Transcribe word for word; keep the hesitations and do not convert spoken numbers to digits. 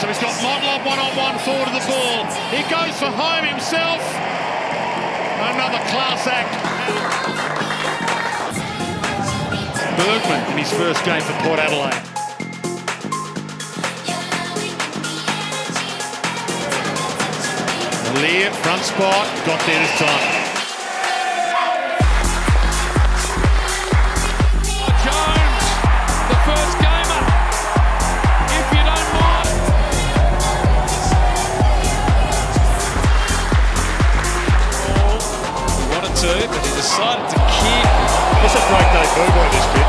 So he's got Motlop one-on-one forward to the ball. He goes for home himself. Another class act. Bergman in his first game for Port Adelaide. Lear, front spot, got there this time. But he decided to keep. It's a great day for Bergman this bit.